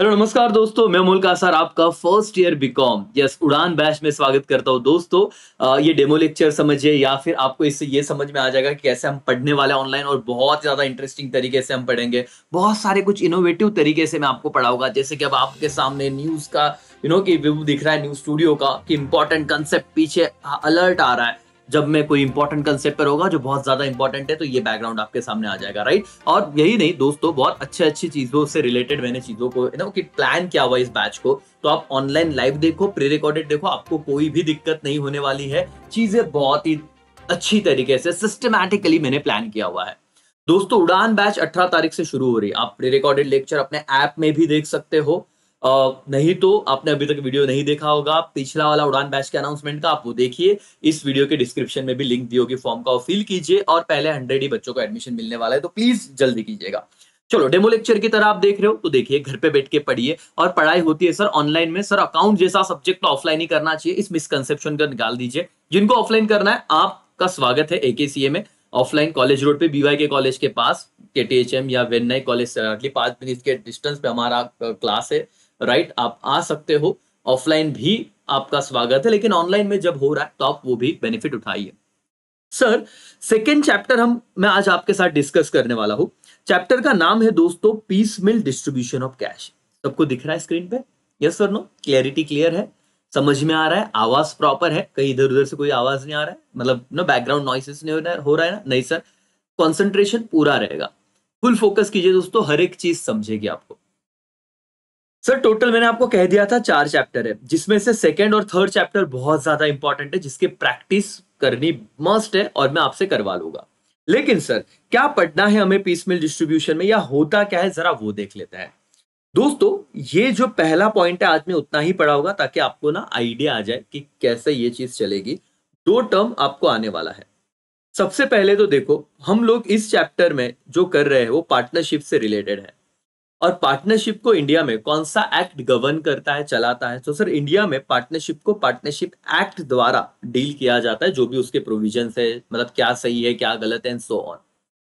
Hello नमस्कार दोस्तों, मैं अमोल कासर आपका first year BCom yes Udaan batch में स्वागत करता हूं। दोस्तों ये डेमो लेक्चर समझिए या फिर आपको इससे ये समझ में आ जाएगा कि कैसे हम पढ़ने वाले ऑनलाइन और बहुत ज़्यादा इंटरेस्टिंग तरीके से हम पढ़ेंगे। बहुत सारे कुछ इनोवेटिव तरीके से मैं आपको पढ़ाऊंगा, जैसे कि अब आपके सामने न्यूज़ का कि व्यू दिख रहा है, न्यूज़ स्टूडियो का कि इंपॉर्टेंट कंसेप्ट पीछे अलर्ट आ रहा है। जब मैं कोई इंपॉर्टेंट कंसेप्ट पर होगा जो बहुत ज्यादा इंपॉर्टेंट है तो ये बैकग्राउंड आपके सामने आ जाएगा, राइट। और यही नहीं दोस्तों, बहुत अच्छी चीजों से रिलेटेड मैंने चीजों को कि प्लान क्या हुआ इस बैच को, तो आप ऑनलाइन लाइव देखो, प्री रिकॉर्डेड देखो, आपको कोई भी दिक्कत नहीं होने वाली है। चीजें बहुत ही अच्छी तरीके से सिस्टमैटिकली मैंने प्लान किया हुआ है। दोस्तों उड़ान बैच 18 तारीख से शुरू हो रही है। आप प्री रिकॉर्डेड लेक्चर अपने ऐप में भी देख सकते हो, नहीं तो आपने अभी तक वीडियो नहीं देखा होगा पिछला वाला उड़ान बैच के अनाउंसमेंट का, आप वो देखिए। इस वीडियो के डिस्क्रिप्शन में भी लिंक दी होगी फॉर्म का, वो फिल कीजिए। और पहले 100 ही बच्चों को एडमिशन मिलने वाला है, तो प्लीज जल्दी कीजिएगा। चलो डेमो लेक्चर की तरह आप देख रहे हो तो देखिए, घर पे बैठ के पढ़िए। और पढ़ाई होती है सर ऑनलाइन में, सर अकाउंट जैसा सब्जेक्ट तो ऑफलाइन ही करना चाहिए, इस मिसकंसेप्शन का निकाल दीजिए। जिनको ऑफलाइन करना है आपका स्वागत है AKCA में, ऑफलाइन कॉलेज रोड पे BYK कॉलेज के पास, KTHM या वेन्नई कॉलेज से 5 मिनट के डिस्टेंस पे हमारा क्लास है, राइट। आप आ सकते हो, ऑफलाइन भी आपका स्वागत है, लेकिन ऑनलाइन में जब हो रहा है तो आप वो भी बेनिफिट उठाइए। सर सेकेंड चैप्टर मैं आज आपके साथ डिस्कस करने वाला हूं। चैप्टर का नाम है दोस्तों पीसमिल डिस्ट्रीब्यूशन ऑफ कैश। सबको दिख रहा है स्क्रीन पे, यस और नो? क्लियरिटी क्लियर है, समझ में आ रहा है, आवाज प्रॉपर है, कहीं इधर उधर से कोई आवाज नहीं आ रहा है, मतलब ना बैकग्राउंड नॉइसेस नहीं हो रहा है ना? नहीं सर, कॉन्सेंट्रेशन पूरा रहेगा, फुल फोकस कीजिए दोस्तों, हर एक चीज समझेगी आपको। सर टोटल मैंने आपको कह दिया था 4 चैप्टर है, जिसमें से सेकंड और थर्ड चैप्टर बहुत ज्यादा इंपॉर्टेंट है, जिसके प्रैक्टिस करनी मस्ट है और मैं आपसे करवा लूंगा। लेकिन सर क्या पढ़ना है हमें पीसमिल डिस्ट्रीब्यूशन में, या होता क्या है, जरा वो देख लेते हैं। दोस्तों ये जो पहला पॉइंट है आज मैं उतना ही पढ़ा होगा, ताकि आपको ना आइडिया आ जाए कि कैसे ये चीज चलेगी। 2 टर्म आपको आने वाला है। सबसे पहले तो देखो, हम लोग इस चैप्टर में जो कर रहे हैं वो पार्टनरशिप से रिलेटेड है, और पार्टनरशिप को इंडिया में कौन सा एक्ट गवर्न करता है, चलाता है। तो सर इंडिया में पार्टनरशिप को पार्टनरशिप एक्ट द्वारा डील किया जाता है, जो भी उसके प्रोविजन है, मतलब क्या सही है क्या गलत है एंड सो ऑन।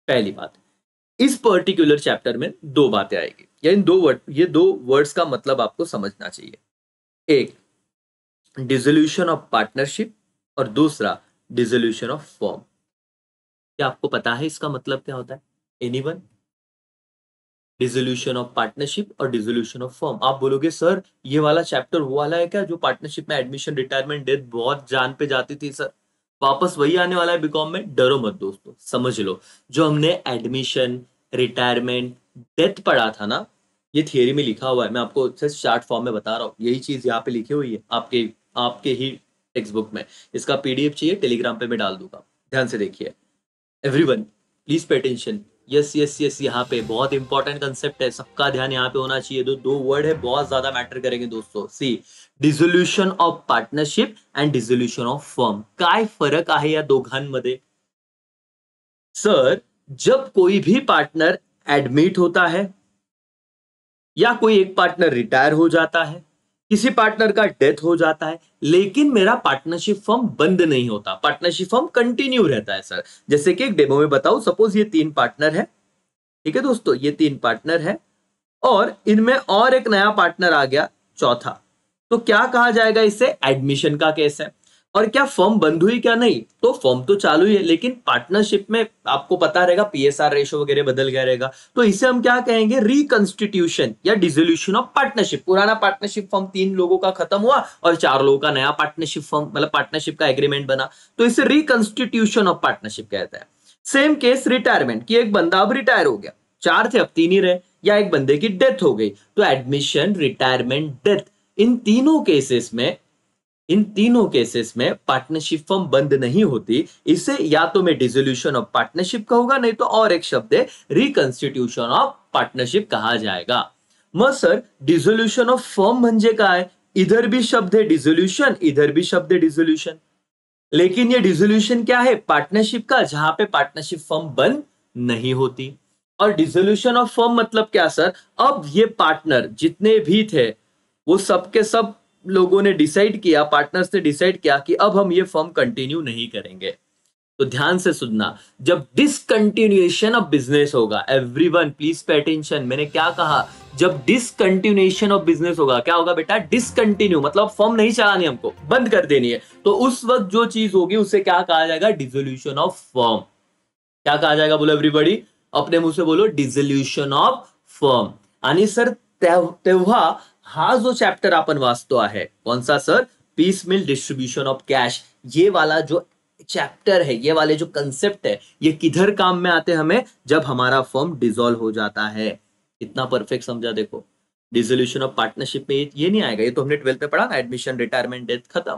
पहली बात, इस पर्टिकुलर चैप्टर में 2 बातें आएगी, या इन 2 वर्ड, ये 2 वर्ड्स का मतलब आपको समझना चाहिए। एक डिसोल्यूशन ऑफ पार्टनरशिप और दूसरा डिसोल्यूशन ऑफ फर्म। क्या आपको पता है इसका मतलब क्या होता है? एनीवन? डिसोल्यूशन ऑफ पार्टनरशिप और डिसोल्यूशन ऑफ फर्म। आप बोलोगे सर ये वाला चैप्टर वो वाला है क्या जो पार्टनरशिप में एडमिशन, रिटायरमेंट, डेथ बहुत जान पे जाती थी? सर वापस वही आने वाला है बीकॉम में, डरो मत दोस्तों, समझ लो जो हमने एडमिशन, रिटायरमेंट, डेथ पढ़ा था ना, ये थियरी में लिखा हुआ है, मैं आपको चार्ट फॉर्म में बता रहा हूँ, यही चीज यहाँ पे लिखी हुई है आपके ही टेक्स्ट बुक में। इसका PDF चाहिए टेलीग्राम पे मैं डाल दूंगा, ध्यान से देखिए। Everyone please pay attention, yes yes yes, यहाँ पे बहुत इंपॉर्टेंट कंसेप्ट है, सबका ध्यान यहाँ पे होना चाहिए। 2 वर्ड है, बहुत ज्यादा मैटर करेंगे दोस्तों। See dissolution of partnership and dissolution of firm. काय फरक आहे या दोघांमध्ये? सर जब कोई भी पार्टनर एडमिट होता है या कोई एक पार्टनर रिटायर हो जाता है, किसी पार्टनर का डेथ हो जाता है, लेकिन मेरा पार्टनरशिप फर्म बंद नहीं होता, पार्टनरशिप फर्म कंटिन्यू रहता है। सर जैसे कि एक डेमो में बताऊं, सपोज ये 3 पार्टनर है, ठीक है दोस्तों, ये 3 पार्टनर है और इनमें और एक नया पार्टनर आ गया, चौथा, तो क्या कहा जाएगा? इसे एडमिशन का केस है। और क्या फर्म बंद हुई क्या? नहीं, तो फर्म तो चालू ही है, लेकिन पार्टनरशिप में आपको पता रहेगा PSR रेशो वगैरह बदल गया रहेगा, तो इसे हम क्या कहेंगे? रिकंस्टिट्यूशन या डिसोल्यूशन ऑफ पार्टनरशिप। पुराना पार्टनरशिप फर्म 3 लोगों का खत्म हुआ और 4 लोगों का नया पार्टनरशिप फर्म, मतलब पार्टनरशिप का एग्रीमेंट बना, तो इसे रिकंस्टिट्यूशन ऑफ पार्टनरशिप कहता है। सेम केस रिटायरमेंट की, एक बंदा अब रिटायर हो गया, 4 थे अब 3 ही रहे, या एक बंदे की डेथ हो गई, तो एडमिशन, रिटायरमेंट, डेथ, इन तीनों केसेस में पार्टनरशिप फर्म बंद नहीं होती। इसे या तो मैं डिसोल्यूशन ऑफ पार्टनरशिप कहूंगा, नहीं तो और एक शब्द है रिकंस्टिट्यूशन ऑफ पार्टनरशिप कहा जाएगा। मग सर डिसोल्यूशन ऑफ फर्म म्हणजे काय? इधर भी शब्द है डिसोल्यूशन, इधर भी शब्द है डिसोल्यूशन, लेकिन ये डिसोल्यूशन क्या है? पार्टनरशिप का, जहां पे पार्टनरशिप फर्म बंद नहीं होती। और डिसोल्यूशन ऑफ फर्म मतलब क्या सर? अब ये पार्टनर जितने भी थे वो सबके सब लोगों ने डिसाइड किया, पार्टनर्स ने डिसाइड किया कि अब हम ये फर्म कंटिन्यू नहीं करेंगे। तो ध्यान से सुनना, जब डिसकंटिन्यूएशन ऑफ बिजनेस होगा, एवरीवन प्लीज पे अटेंशन, मैंने क्या कहा? जब डिसकंटिन्यूएशन ऑफ बिजनेस होगा, क्या होगा बेटा? डिसकंटिन्यू मतलब फर्म नहीं चलानी, हमको बंद कर देनी है, तो उस वक्त जो चीज होगी उसे क्या कहा जाएगा? Dissolution of firm. क्या कहा जाएगा? बोलो एवरीबॉडी, अपने मुंह से बोलो, डिसोल्यूशन ऑफ फर्म। आणि सर तेव्हा हा जो चॅप्टर आपण वाचतो आहे, कोणसा sir? Piecemeal distribution of cash. ये वाला जो चैप्टर है, ये वाले जो कंसेप्ट है, ये किधर काम में आते हैं हमें? जब हमारा फर्म डिसॉल्व हो जाता है। इतना परफेक्ट समझा, देखो डिसोल्यूशन ऑफ पार्टनरशिप में ये नहीं आएगा, ये तो हमने 12th में पढ़ा ना, एडमिशन, रिटायरमेंट, डेथ, खत्म।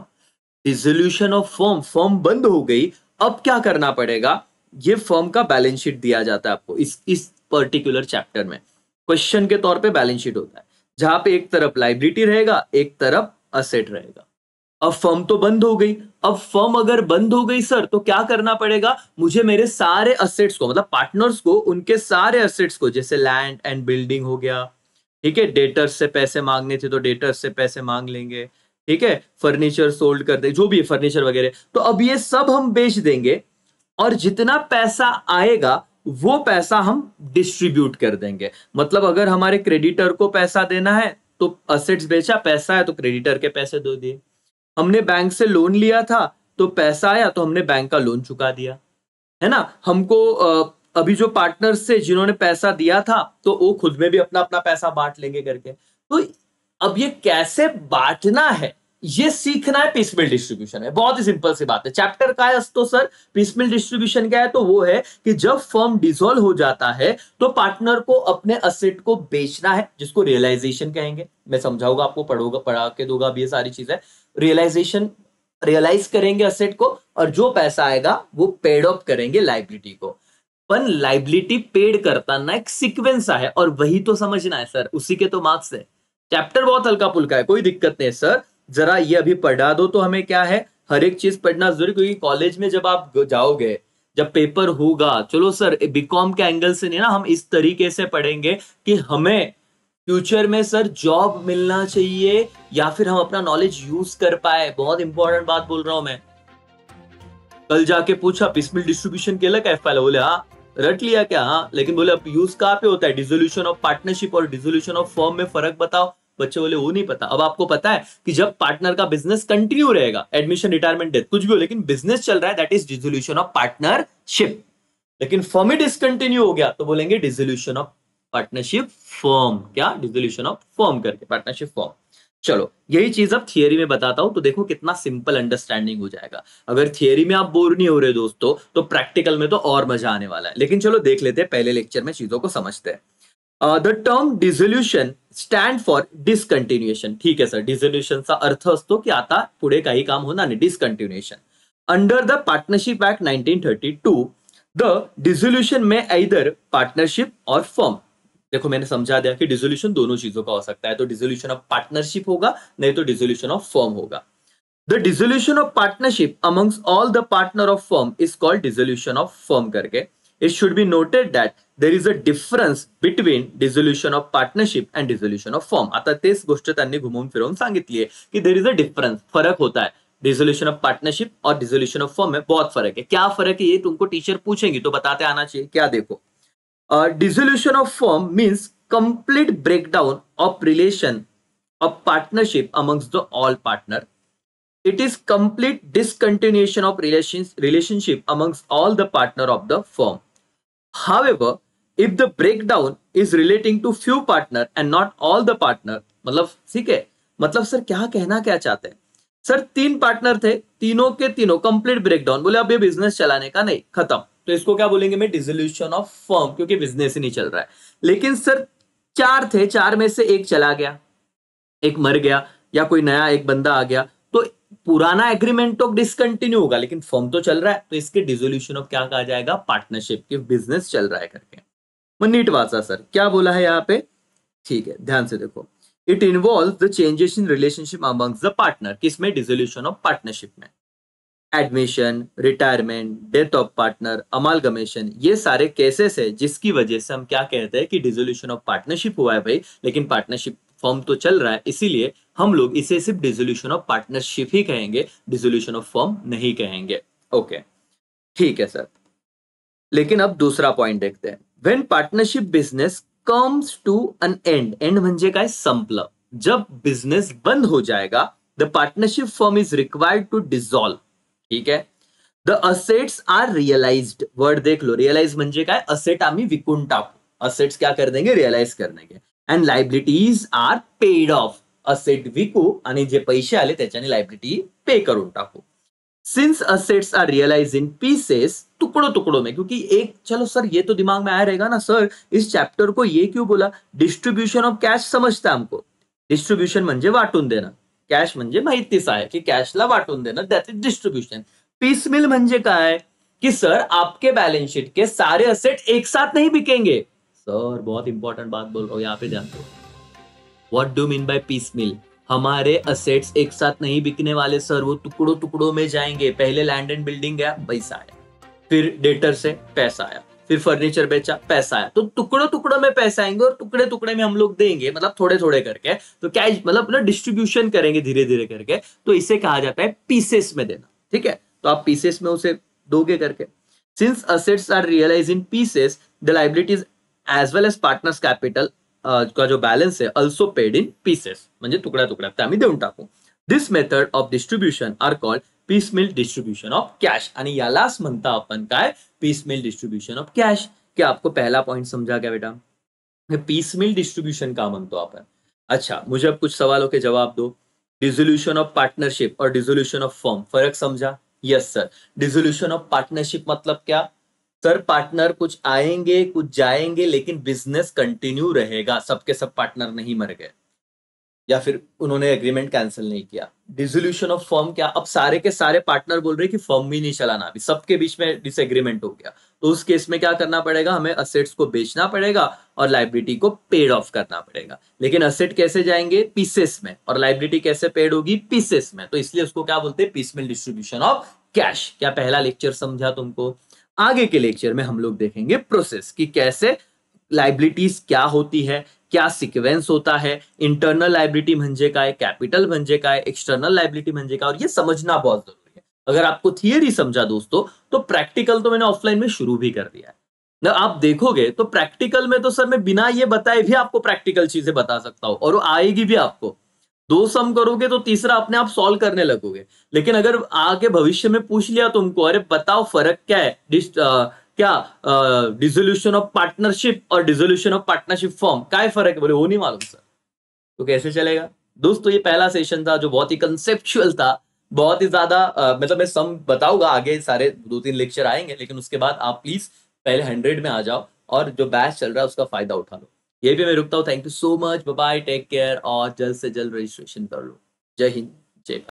डिसोल्यूशन ऑफ फर्म, फर्म बंद हो गई, अब क्या करना पड़ेगा? ये फर्म का बैलेंस शीट दिया जाता है आपको इस पर्टिकुलर चैप्टर में, क्वेश्चन के तौर पर बैलेंस शीट होता है, जहां पे एक तरफ लायबिलिटी रहेगा, एक तरफ असेट रहेगा। अब फर्म तो बंद हो गई, अब फर्म अगर बंद हो गई सर तो क्या करना पड़ेगा मुझे? मेरे सारे असेट्स को, मतलब पार्टनर्स को, उनके सारे असेट्स को, जैसे लैंड एंड बिल्डिंग हो गया, ठीक है, डेटर्स से पैसे मांगने थे तो डेटर्स से पैसे मांग लेंगे, ठीक है, फर्नीचर सोल्ड कर दे, जो भी है फर्नीचर वगैरह, तो अब ये सब हम बेच देंगे और जितना पैसा आएगा वो पैसा हम डिस्ट्रीब्यूट कर देंगे। मतलब अगर हमारे क्रेडिटर को पैसा देना है तो असेट्स बेचा, पैसा है तो क्रेडिटर के पैसे दो दिए, हमने बैंक से लोन लिया था तो पैसा आया तो हमने बैंक का लोन चुका दिया, है ना। हमको अभी जो पार्टनर्स से जिन्होंने पैसा दिया था तो वो खुद में भी अपना अपना पैसा बांट लेंगे करके। तो अब ये कैसे बांटना है ये सीखना है, पीसमील डिस्ट्रीब्यूशन है। बहुत ही सिंपल सी बात है। चैप्टर का है तो सर पीसमील डिस्ट्रीब्यूशन क्या है? तो वो है कि जब फर्म डिसॉल्व हो जाता है तो पार्टनर को अपने असेट को बेचना है, जिसको रियलाइजेशन कहेंगे। मैं समझाऊंगा आपको, पढ़ोगा, पढ़ा के दूंगा अब ये सारी चीजें। रियलाइजेशन, रियलाइज करेंगे असेट को और जो पैसा आएगा वो पेड ऑफ करेंगे लायबिलिटी को। पर लायबिलिटी पेड करताना एक सिक्वेंस है और वही तो समझना है सर, उसी के तो मार्क्स है। चैप्टर बहुत हल्का फुल्का है, कोई दिक्कत नहीं है सर, जरा ये अभी पढ़ा दो तो हमें क्या है, हर एक चीज पढ़ना जरूरी, क्योंकि कॉलेज में जब आप जाओगे, जब पेपर होगा, चलो सर बीकॉम के एंगल से नहीं ना, हम इस तरीके से पढ़ेंगे कि हमें फ्यूचर में सर जॉब मिलना चाहिए या फिर हम अपना नॉलेज यूज कर पाए। बहुत इंपॉर्टेंट बात बोल रहा हूं मैं। कल जाके पूछा पीसमील डिस्ट्रीब्यूशन केलं काय फायला, बोले हाँ, रट लिया क्या? हाँ, लेकिन बोले अब यूज कहाँ पे होता है? डिसोल्यूशन ऑफ पार्टनरशिप और डिसोल्यूशन ऑफ फर्म में फर्क बताओ। बच्चे बोले वो नहीं पता। अब आपको पता है कि जब पार्टनर का बिजनेस कंटिन्यू रहेगा, एडमिशन, रिटायरमेंट, डेथ, कुछ भी हो, लेकिन बिजनेस चल रहा है, that is dissolution of partnership. लेकिन फर्म ही डिसकंटिन्यू हो गया तो बोलेंगे डिसोल्यूशन ऑफ पार्टनरशिप फर्म। क्या? डिसोल्यूशन ऑफ फर्म करके, पार्टनरशिप फर्म। चलो यही चीज अब थियरी में बताता हूं तो देखो कितना सिंपल अंडरस्टैंडिंग हो जाएगा। अगर थियरी में आप बोर नहीं हो रहे दोस्तों तो प्रैक्टिकल में तो और मजा आने वाला है। लेकिन चलो देख लेते हैं, पहले लेक्चर में चीजों को समझते हैं। The term dissolution stand for discontinuation. ठीक है सर, डिसोल्यूशनचा अर्थ असतो की आता पुढे काही काम होणार नाही, discontinuation. Under the partnership act 1932 the dissolution में आइदर पार्टनरशिप और फर्म। देखो मैंने समझा दिया कि डिसोल्यूशन दोनों चीजों का हो सकता है, तो डिसोल्यूशन ऑफ पार्टनरशिप होगा, नहीं तो डिसोल्यूशन ऑफ फर्म होगा। The dissolution of partnership amongst all the partner of firm is called dissolution of firm करके। It should be noted that there is a difference between dissolution of partnership and dissolution of firm. आता तेच गोष्ट त्यांनी घुमवून फिरवून सांगितली आहे की there is a difference, फरक होता है dissolution of partnership और dissolution of firm में बहुत फरक है। क्या फरक है ये तुमको टीचर पूछेंगे तो बताते आना चाहिए। क्या देखो, dissolution of firm means complete breakdown of relation of partnership amongst the all partner. It is complete discontinuation of relationship amongst all the partner of the firm. However, if the breakdown is relating to few partner and not all the partner, मतलब ठीक है, मतलब sir क्या कहना क्या चाहते हैं sir? तीन पार्टनर थे, तीनों के तीनों कंप्लीट ब्रेकडाउन, बोले अब ये बिजनेस चलाने का नहीं, खत्म, तो इसको क्या बोलेंगे मैं? डिसोल्यूशन ऑफ फर्म, क्योंकि बिजनेस ही नहीं चल रहा है। लेकिन सर चार थे, चार में से एक चला गया, एक मर गया या कोई नया एक बंदा आ गया, तो पुराना एग्रीमेंट तो डिसकंटिन्यू होगा लेकिन फर्म तो चल रहा है, तो इसके डिसोल्यूशन ऑफ क्या कहा जाएगा? पार्टनरशिप, के बिजनेस चल रहा है करके। नीट वाचा सर, क्या बोला है यहाँ पे? ठीक है, ध्यान से देखो। It involves the changes in relationship amongst the partner. किसमें? डिसोल्यूशन ऑफ पार्टनरशिप में। Admission, retirement, death of partner, amalgamation, ये सारे केसेस है जिसकी वजह से हम क्या कहते हैं कि डिसोल्यूशन ऑफ पार्टनरशिप हुआ है भाई, लेकिन पार्टनरशिप फर्म तो चल रहा है, इसीलिए हम लोग इसे सिर्फ डिसोल्यूशन ऑफ पार्टनरशिप ही कहेंगे, डिसोल्यूशन ऑफ फर्म नहीं कहेंगे। ओके, ठीक है सर। लेकिन अब दूसरा पॉइंट देखते हैं। When partnership business comes to an end. End म्हणजे काय? संपलं. जब बिझनेस बंद हो जाएगा the partnership firm is required to dissolve. ठीक आहे. The assets are realised. Word देख लो. रियलाइज म्हणजे काय? असेट आम्ही विकून टाकू. असेट्स क्या कर देंगे? रियलाइज कर देंगे. And liabilities are paid off. Asset विकू आणि जे पैसे आले त्याच्याने लायबिलिटी पे करून टाकू. Since assets are realise in pieces, टुकड़ों टुकड़ों में. क्योंकि एक, चलो सर ये तो दिमाग में आया रहेगा ना, सर इस चैप्टर को ये क्यों बोला? डिस्ट्रीब्यूशन ऑफ कैश समझता है हमको. डिस्ट्रीब्यूशन म्हणजे वाटून देना, कैश म्हणजे माहितीच आहे की कैशला वाटून देना, दैट इज डिस्ट्रीब्यूशन. पीसमिल म्हणजे काय? कि सर आपके बैलेंस शीट के सारे असेट एक साथ नहीं बिकेंगे. सर बहुत इंपॉर्टेंट बात बोल रहा हूँ, यहाँ पे ध्यान दो. What do mean by piecemeal? हमारे असेट्स एक साथ नहीं बिकने वाले सर, वो टुकड़ों टुकड़ों में जाएंगे. पहले लैंड एंड बिल्डिंग गया, पैसा आया. फिर डेटर से पैसा आया. फिर फर्नीचर बेचा, पैसा आया. तो टुकड़ों टुकड़ों में पैसा आएंगे और टुकड़े टुकड़े में हम लोग देंगे, मतलब थोड़े थोड़े करके. तो क्या मतलब डिस्ट्रीब्यूशन करेंगे धीरे धीरे करके. तो इसे कहा जाता है पीसेस में देना. ठीक है, तो आप पीसेस में उसे दोगे करके. Since assets are realise in pieces the liabilities as well as partners capital का जो बैलेंस है ऑल्सो पेड इन पीसेस. म्हणजे तुकड़ा तुकड़ा आम्ही देऊन टाकू. This method of distribution are called piecemeal distribution of cash. आणि यालाच म्हणता आपण काय? Piecemeal distribution of cash. क्या आपको पहला पॉइंट समझा गया बेटा? पीसमिल डिस्ट्रीब्यूशन का म्हणतो आपण. अच्छा, मुझे अब कुछ सवालों के जवाब दो. डिसोल्यूशन ऑफ पार्टनरशिप और डिसोल्यूशन ऑफ फर्म, फर्क समझा? Yes sir. Dissolution of partnership मतलब क्या? सर पार्टनर कुछ आएंगे कुछ जाएंगे लेकिन बिजनेस कंटिन्यू रहेगा, सबके सब पार्टनर नहीं मर गए या फिर उन्होंने एग्रीमेंट कैंसिल नहीं किया. डिसोल्यूशन ऑफ फर्म क्या? अब सारे के सारे पार्टनर बोल रहे कि फर्म भी नहीं चलाना, अभी सबके बीच में डिसएग्रीमेंट हो गया. तो उस केस में क्या करना पड़ेगा? हमें असेट्स को बेचना पड़ेगा और लायबिलिटी को पेड ऑफ करना पड़ेगा. लेकिन असेट कैसे जाएंगे? पीसेस में. और लायबिलिटी कैसे पेड होगी? पीसेस में. तो इसलिए उसको क्या बोलते हैं? Piecemeal distribution of cash. क्या पहला लेक्चर समझा तुमको? आगे के लेक्चर में हम लोग देखेंगे प्रोसेस कि कैसे लायबिलिटीज क्या होती है, क्या सिक्वेंस होता है, इंटरनल लायबिलिटी म्हणजे काय, कैपिटल म्हणजे काय, एक्सटर्नल लायबिलिटी म्हणजे काय. और ये समझना बहुत जरूरी है. अगर आपको थियरी समझा दोस्तों, तो प्रैक्टिकल तो मैंने ऑफलाइन में शुरू भी कर दिया है. आप देखोगे तो प्रैक्टिकल में तो सर मैं बिना ये बताए भी आपको प्रैक्टिकल चीजें बता सकता हूं और वो आएगी भी आपको. दो सम करोगे तो तीसरा अपने आप सॉल्व करने लगोगे. लेकिन अगर आगे भविष्य में पूछ लिया तुमको, अरे बताओ फर्क क्या है डिसोल्यूशन ऑफ पार्टनरशिप और डिसोल्यूशन ऑफ पार्टनरशिप फॉर्म, क्या फर्क है? बोले वो नहीं मालूम सर. तो कैसे चलेगा दोस्तों? ये पहला सेशन था जो बहुत ही कंसेप्चुअल था, बहुत ही ज्यादा मतलब मैं सम बताऊंगा आगे, सारे 2-3 लेक्चर आएंगे. लेकिन उसके बाद आप प्लीज पहले 100 में आ जाओ और जो बैच चल रहा है उसका फायदा उठा लो. ये भी मैं रुकता हूँ. Thank you so much, bye bye, take care और जल्द से जल्द रजिस्ट्रेशन कर लो. जय हिंद, जय भारत.